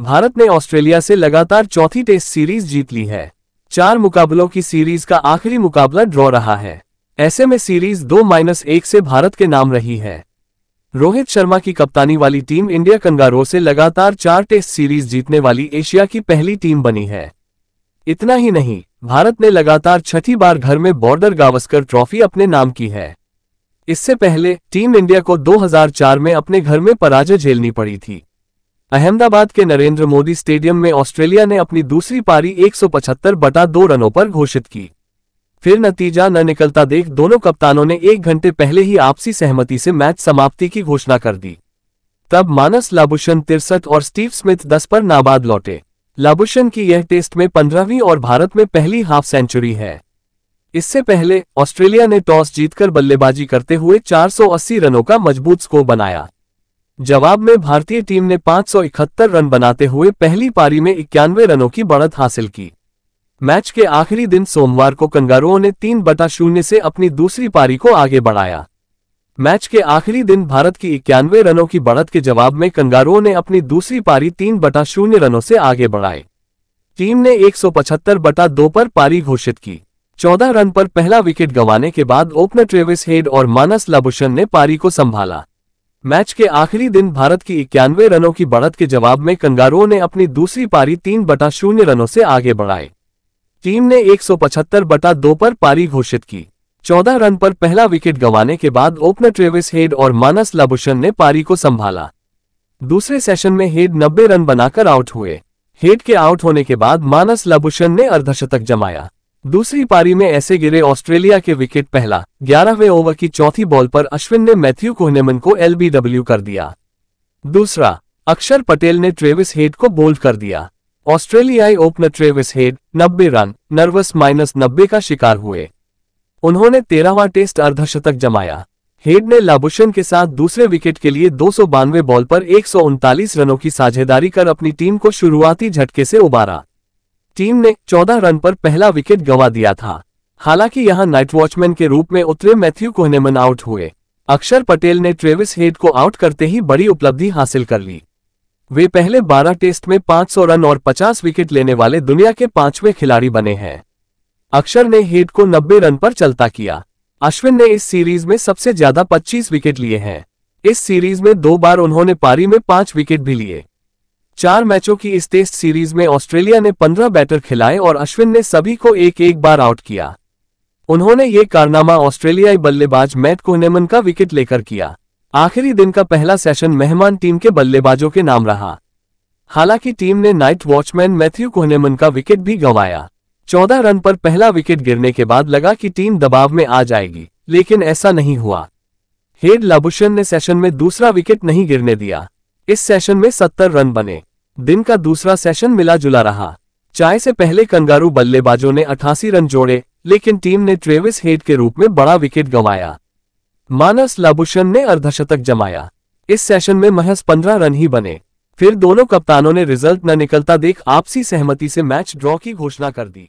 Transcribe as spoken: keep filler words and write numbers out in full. भारत ने ऑस्ट्रेलिया से लगातार चौथी टेस्ट सीरीज जीत ली है। चार मुकाबलों की सीरीज का आखिरी मुकाबला ड्रॉ रहा है। ऐसे में सीरीज दो माइनस एक से भारत के नाम रही है। रोहित शर्मा की कप्तानी वाली टीम इंडिया कंगारो से लगातार चार टेस्ट सीरीज जीतने वाली एशिया की पहली टीम बनी है। इतना ही नहीं, भारत ने लगातार छठी बार घर में बॉर्डर गावस्कर ट्रॉफी अपने नाम की है। इससे पहले टीम इंडिया को दो हज़ार चार में अपने घर में पराजय झेलनी पड़ी थी। अहमदाबाद के नरेंद्र मोदी स्टेडियम में ऑस्ट्रेलिया ने अपनी दूसरी पारी एक सौ पचहत्तर बटा दो रनों पर घोषित की। फिर नतीजा न निकलता देख दोनों कप्तानों ने एक घंटे पहले ही आपसी सहमति से मैच समाप्ति की घोषणा कर दी। तब मार्नस लाबुशेन तिरसठ और स्टीव स्मिथ दस पर नाबाद लौटे। लाबुशेन की यह टेस्ट में पंद्रहवीं और भारत में पहली हाफ सेंचुरी है। इससे पहले ऑस्ट्रेलिया ने टॉस जीतकर बल्लेबाजी करते हुए चार सौ अस्सी रनों का मजबूत स्कोर बनाया। जवाब में भारतीय टीम ने पाँच सौ इकहत्तर रन बनाते हुए पहली पारी में इक्यानवे रनों की बढ़त हासिल की। मैच के आखिरी दिन सोमवार को कंगारुओं ने तीन बटा शून्य से अपनी दूसरी पारी को आगे बढ़ाया। मैच के आखिरी दिन भारत की इक्यानवे रनों की बढ़त के जवाब में कंगारुओं ने अपनी दूसरी पारी तीन बटा शून्य रनों से आगे बढ़ाए। टीम ने एक सौ पचहत्तर बटा दो पर पारी घोषित की। चौदह रन पर पहला विकेट गंवाने के बाद ओपनर ट्रेविस हेड और मार्नस लाबुशेन ने पारी को संभाला। मैच के आखिरी दिन भारत की इक्यानवे रनों की बढ़त के जवाब में कंगारुओं ने अपनी दूसरी पारी तीन बटा शून्य रनों से आगे बढ़ाए। टीम ने एक सौ पचहत्तर बटा दो पर पारी घोषित की। चौदह रन पर पहला विकेट गंवाने के बाद ओपनर ट्रेविस हेड और मार्नस लाबुशेन ने पारी को संभाला। दूसरे सेशन में हेड नब्बे रन बनाकर आउट हुए। हेड के आउट होने के बाद मार्नस लाबुशेन ने अर्धशतक जमाया। दूसरी पारी में ऐसे गिरे ऑस्ट्रेलिया के विकेट। पहला ग्यारहवें ओवर की चौथी बॉल पर अश्विन ने मैथ्यू कोहनेमन को एल बी डब्ल्यू कर दिया। दूसरा अक्षर पटेल ने ट्रेविस हेड को बोल्ड कर दिया। ऑस्ट्रेलियाई ओपनर ट्रेविस हेड नब्बे रन नर्वस माइनस नब्बे का शिकार हुए। उन्होंने तेरहवां टेस्ट अर्धशतक जमाया। हेड ने लाबुशेन के साथ दूसरे विकेट के लिए दो सौ बानवे बॉल पर एक सौ उनतालीस रनों की साझेदारी कर अपनी टीम को शुरुआती झटके से उबारा। टीम ने चौदह रन पर पहला विकेट गंवा दिया था। हालांकि यहां नाइट वॉचमैन के रूप में उतरे मैथ्यू कोहनेमन आउट हुए। अक्षर पटेल ने ट्रेविस हेड को आउट करते ही बड़ी उपलब्धि हासिल कर ली। वे पहले बारह टेस्ट में पाँच सौ रन और पचास विकेट लेने वाले दुनिया के पांचवें खिलाड़ी बने हैं। अक्षर ने हेड को नब्बे रन पर चलता किया। अश्विन ने इस सीरीज में सबसे ज्यादा पच्चीस विकेट लिए हैं। इस सीरीज में दो बार उन्होंने पारी में पांच विकेट भी लिए। चार मैचों की इस टेस्ट सीरीज में ऑस्ट्रेलिया ने पंद्रह बैटर खिलाए और अश्विन ने सभी को एक एक बार आउट किया। उन्होंने ये कारनामा ऑस्ट्रेलियाई बल्लेबाज मैट कोहनेमन का विकेट लेकर किया। आखिरी दिन का पहला सेशन मेहमान टीम के बल्लेबाजों के नाम रहा। हालांकि टीम ने नाइट वॉचमैन मैथ्यू कोहनेमन का विकेट भी गंवाया। चौदह रन पर पहला विकेट गिरने के बाद लगा कि टीम दबाव में आ जाएगी, लेकिन ऐसा नहीं हुआ। हेड लाबुशेन ने सेशन में दूसरा विकेट नहीं गिरने दिया। इस सेशन में सत्तर रन बने। दिन का दूसरा सेशन मिला जुला रहा। चाय से पहले कंगारू बल्लेबाजों ने अट्ठासी रन जोड़े, लेकिन टीम ने ट्रेविस हेड के रूप में बड़ा विकेट गंवाया। मार्नस लाबुशेन ने अर्धशतक जमाया। इस सेशन में महज पंद्रह रन ही बने। फिर दोनों कप्तानों ने रिजल्ट न निकलता देख आपसी सहमति से मैच ड्रॉ की घोषणा कर दी।